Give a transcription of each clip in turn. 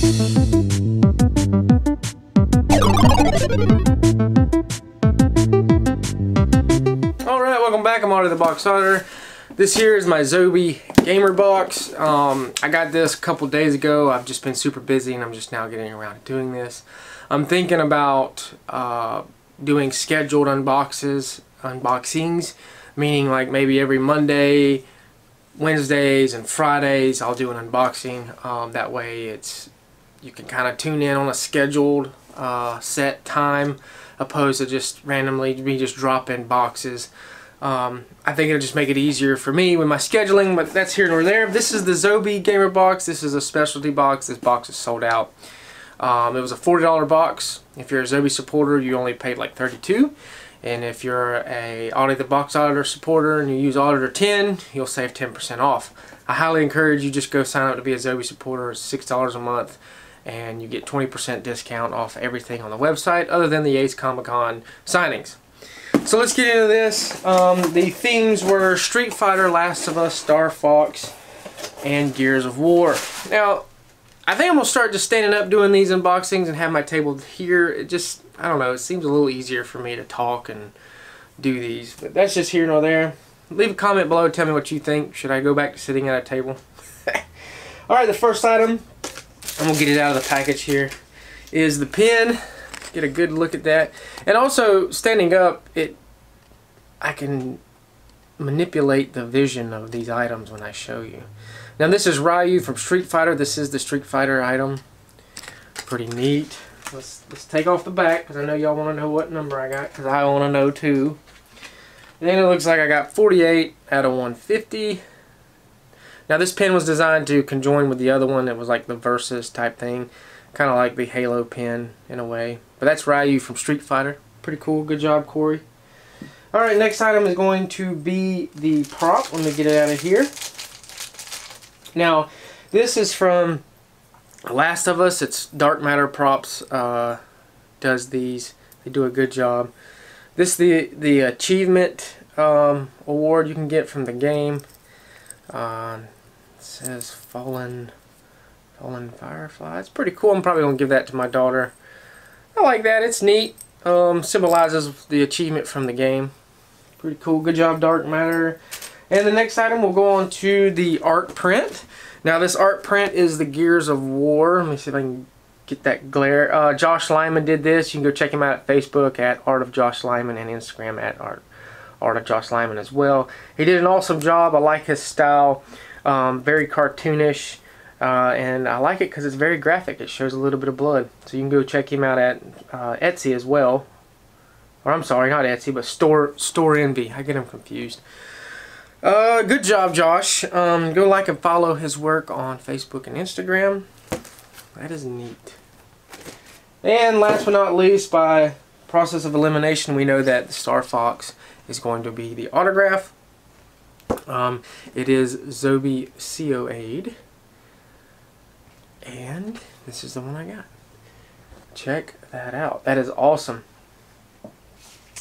Alright, welcome back. I'm Audie the Box Hunter. This here is my Zobie Gamer Box. I got this a couple days ago. I've just been super busy and I'm just now getting around to doing this. I'm thinking about doing scheduled unboxings, meaning like maybe every Monday, Wednesdays and Fridays I'll do an unboxing. That way you can kind of tune in on a scheduled set time, opposed to just randomly me just dropping boxes. I think it'll just make it easier for me with my scheduling, but that's here nor there. This is the Zobie Gamer Box. This is a specialty box. This box is sold out. It was a $40 box. If you're a Zobie supporter, you only paid like $32. And if you're a Audie the Box Auditor supporter and you use Auditor 10, you'll save 10% off. I highly encourage you just go sign up to be a Zobie supporter. It's $6 a month and you get 20% discount off everything on the website other than the Ace Comic Con signings. So let's get into this. The themes were Street Fighter, Last of Us, Star Fox, and Gears of War. Now, I think I'm going to start just standing up doing these unboxings and have my table here. It just, I don't know, it seems a little easier for me to talk and do these. But that's just here nor there. Leave a comment below, tell me what you think. Should I go back to sitting at a table? Alright, the first item, I'm going to get it out of the package here, is the pen. Get a good look at that. And also, standing up, I can manipulate the vision of these items when I show you. Now this is Ryu from Street Fighter. This is the Street Fighter item. Pretty neat. Let's take off the back because I know y'all want to know what number I got because I want to know too. And then it looks like I got 48 out of 150. Now this pen was designed to conjoin with the other one that was like the Versus type thing. Kind of like the Halo pen in a way. But that's Ryu from Street Fighter. Pretty cool. Good job, Corey. Alright, next item is going to be the prop. Let me get it out of here. Now, this is from Last of Us. It's Dark Matter Props does these. They do a good job. This is the achievement award you can get from the game. It says Fallen Firefly. It's pretty cool. I'm probably going to give that to my daughter. I like that. It's neat. Symbolizes the achievement from the game. Pretty cool. Good job, Dark Matter. And the next item, we'll go on to the art print. Now this art print is the Gears of War. Let me see if I can get that glare. Josh Lyman did this. You can go check him out at Facebook at Art of Josh Lyman and Instagram at Art of Josh Lyman as well. He did an awesome job. I like his style. Very cartoonish. And I like it because it's very graphic. It shows a little bit of blood. So you can go check him out at Etsy as well. Or I'm sorry, not Etsy, but Store Envy. I get him confused. Good job, Josh. Go like and follow his work on Facebook and Instagram. That is neat. And last but not least, by process of elimination, we know that Star Fox is going to be the autograph. It is Zobie COA'd. And this is the one I got. Check that out. That is awesome.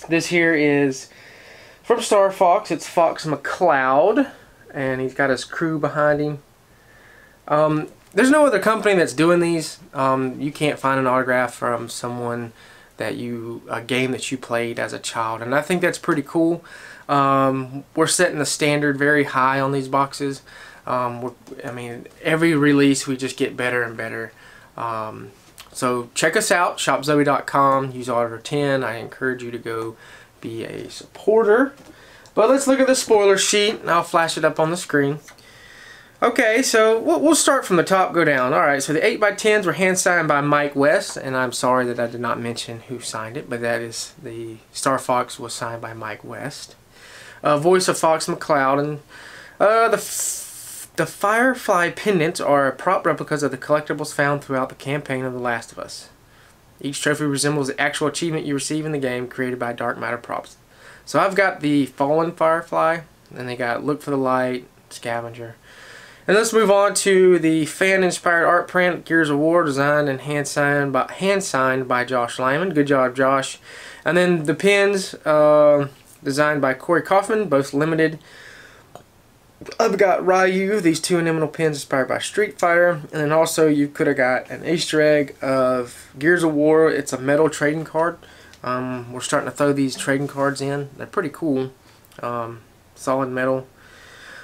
This here is from Star Fox. It's Fox McCloud, and he's got his crew behind him. There's no other company that's doing these. You can't find an autograph from someone that a game that you played as a child, and I think that's pretty cool. We're setting the standard very high on these boxes. I mean, every release we just get better and better. So check us out, shopzobie.com. Use Auditor 10. I encourage you to go be a supporter. But let's look at the spoiler sheet, and I'll flash it up on the screen. Okay, so we'll start from the top, go down. Alright, so the 8x10s were hand signed by Mike West, and I'm sorry that I did not mention who signed it, but that is the Star Fox was signed by Mike West. Voice of Fox McCloud, and the Firefly pendants are prop replicas of the collectibles found throughout the campaign of The Last of Us. Each trophy resembles the actual achievement you receive in the game created by Dark Matter Props. So I've got the Fallen Firefly, and they got Look for the Light, Scavenger. And let's move on to the fan-inspired art print, Gears of War, designed and hand-signed by Josh Lyman. Good job, Josh. And then the pins, designed by Corey Kaufman, both limited. I've got Ryu, these two enamel pins inspired by Street Fighter, and then also you could have got an Easter egg of Gears of War. It's a metal trading card. We're starting to throw these trading cards in. They're pretty cool. Solid metal.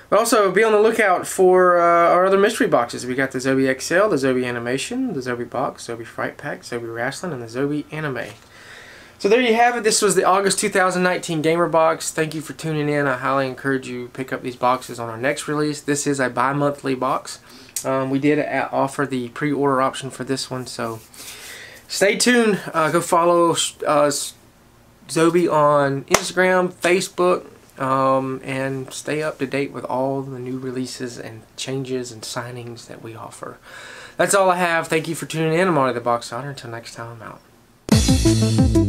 But also be on the lookout for our other mystery boxes. We got the Zobie XL, the Zobie Animation, the Zobie Box, Zobie Fright Pack, Zobie Wrestling, and the Zobie Anime. So there you have it. This was the August 2019 Gamer Box. Thank you for tuning in. I highly encourage you to pick up these boxes on our next release. This is a bi-monthly box. We did offer the pre-order option for this one, so stay tuned. Go follow Zobie on Instagram, Facebook, and stay up to date with all the new releases and changes and signings that we offer. That's all I have. Thank you for tuning in. I'm Audie the Box Hunter. Until next time, I'm out.